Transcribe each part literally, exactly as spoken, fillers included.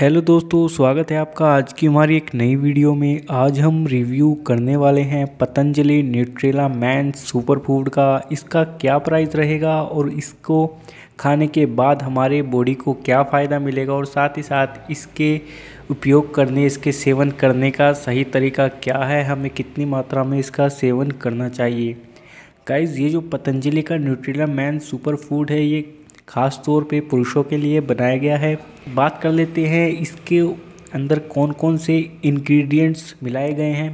Hello दोस्तों, स्वागत है आपका आज की हमारी एक नई वीडियो में। आज हम रिव्यू करने वाले हैं Patanjali Nutrela man super food का। इसका क्या प्राइस रहेगा और इसको खाने के बाद हमारे बॉडी को क्या फ़ायदा मिलेगा, और साथ ही साथ इसके उपयोग करने, इसके सेवन करने का सही तरीका क्या है, हमें कितनी मात्रा में इसका सेवन करना चाहिए। गाइस, ये जो पतंजलि का न्यूट्रेला मैन सुपर फूड है, ये खास तौर पे पुरुषों के लिए बनाया गया है। बात कर लेते हैं इसके अंदर कौन कौन से इंग्रेडिएंट्स मिलाए गए हैं।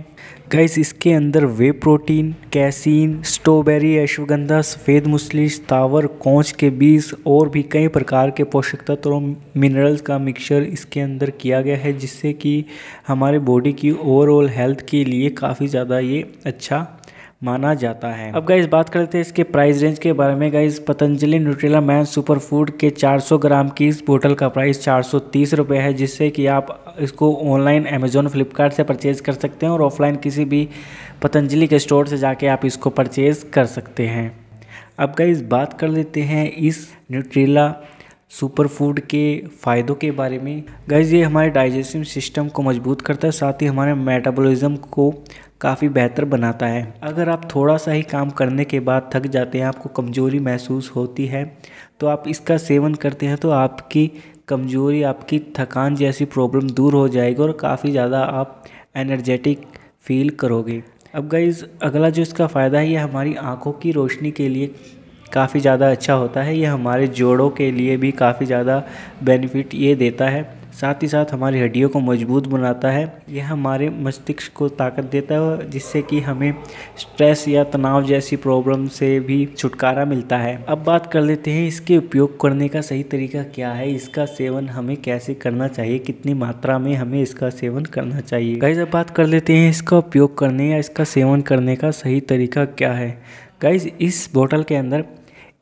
गाइस, इसके अंदर whey protein, casein, strawberry, ashwagandha, सफ़ेद मूसली, तावर, कौंच के बीज और भी कई प्रकार के पोषक तत्व और मिनरल्स का मिक्सचर इसके अंदर किया गया है, जिससे कि हमारे बॉडी की ओवरऑल हेल्थ के लिए काफ़ी ज़्यादा ये अच्छा माना जाता है। अब गाइस, बात करते हैं इसके प्राइस रेंज के बारे में। Guys, Patanjali Nutrela man super food के चार सौ ग्राम की इस बोतल का प्राइस चार सौ तीस रुपये है, जिससे कि आप इसको ऑनलाइन अमेज़ॉन, फ्लिपकार्ट से परचेज़ कर सकते हैं और ऑफलाइन किसी भी पतंजलि के स्टोर से जाके आप इसको परचेज़ कर सकते हैं। अब गाइस, बात कर लेते हैं इस न्यूट्रेला सुपर फूड के फ़ायदों के बारे में। गाइस, ये हमारे डाइजेस्टिव सिस्टम को मजबूत करता है, साथ ही हमारे मेटाबॉलिज्म को काफ़ी बेहतर बनाता है। अगर आप थोड़ा सा ही काम करने के बाद थक जाते हैं, आपको कमज़ोरी महसूस होती है, तो आप इसका सेवन करते हैं तो आपकी कमज़ोरी, आपकी थकान जैसी प्रॉब्लम दूर हो जाएगी और काफ़ी ज़्यादा आप एनर्जेटिक फील करोगे। अब गाइस, अगला जो इसका फ़ायदा है, यह हमारी आँखों की रोशनी के लिए काफ़ी ज़्यादा अच्छा होता है। यह हमारे जोड़ों के लिए भी काफ़ी ज़्यादा बेनिफिट ये देता है, साथ ही साथ हमारी हड्डियों को मजबूत बनाता है। यह हमारे मस्तिष्क को ताकत देता है, जिससे कि हमें स्ट्रेस या तनाव जैसी प्रॉब्लम से भी छुटकारा मिलता है। अब बात कर लेते हैं इसके उपयोग करने का सही तरीका क्या है, इसका सेवन हमें कैसे करना चाहिए, कितनी मात्रा में हमें इसका सेवन करना चाहिए। गाइस, अब बात कर लेते हैं इसका उपयोग करने या इसका सेवन करने का सही तरीका क्या है। गाइस, इस बोतल के अंदर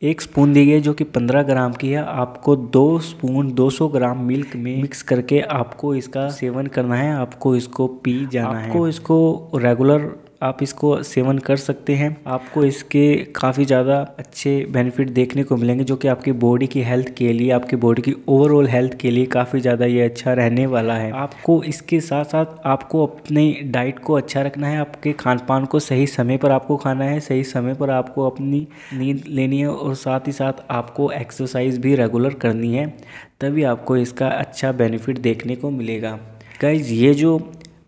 एक स्पून दी गई जो कि पंद्रह ग्राम की है। आपको दो स्पून दो सौ ग्राम मिल्क में मिक्स करके आपको इसका सेवन करना है, आपको इसको पी जाना आपको है। आपको इसको रेगुलर आप इसको सेवन कर सकते हैं। आपको इसके काफ़ी ज़्यादा अच्छे बेनिफिट देखने को मिलेंगे, जो कि आपकी बॉडी की हेल्थ के लिए, आपकी बॉडी की ओवरऑल हेल्थ के लिए काफ़ी ज़्यादा ये अच्छा रहने वाला है। आपको इसके साथ साथ आपको अपने डाइट को अच्छा रखना है। आपके खान पान को सही समय पर आपको खाना है, सही समय पर आपको अपनी नींद लेनी है और साथ ही साथ आपको एक्सरसाइज भी रेगुलर करनी है, तभी आपको इसका अच्छा बेनिफिट देखने को मिलेगा। गाइज़, ये जो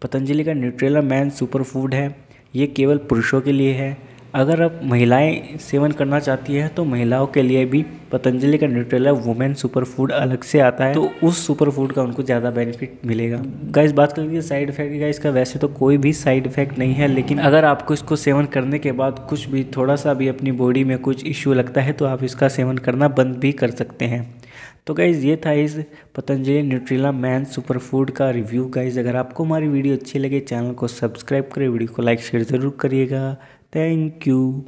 पतंजलि का न्यूट्रेला मैन सुपर फूड है, ये केवल पुरुषों के लिए है। अगर आप महिलाएं सेवन करना चाहती हैं तो महिलाओं के लिए भी पतंजलि का न्यूट्रेला वुमेन सुपर फूड अलग से आता है, तो उस सुपर फूड का उनको ज़्यादा बेनिफिट मिलेगा। गाइस, बात कर लीजिए साइड इफेक्ट का। इसका वैसे तो कोई भी साइड इफेक्ट नहीं है, लेकिन अगर आपको इसको सेवन करने के बाद कुछ भी, थोड़ा सा भी अपनी बॉडी में कुछ इश्यू लगता है, तो आप इसका सेवन करना बंद भी कर सकते हैं। तो गाइज़, ये था इस Patanjali Nutrela man super food का रिव्यू। गाइज़, अगर आपको हमारी वीडियो अच्छी लगे, चैनल को सब्सक्राइब करें, वीडियो को लाइक शेयर ज़रूर करिएगा। Thank you.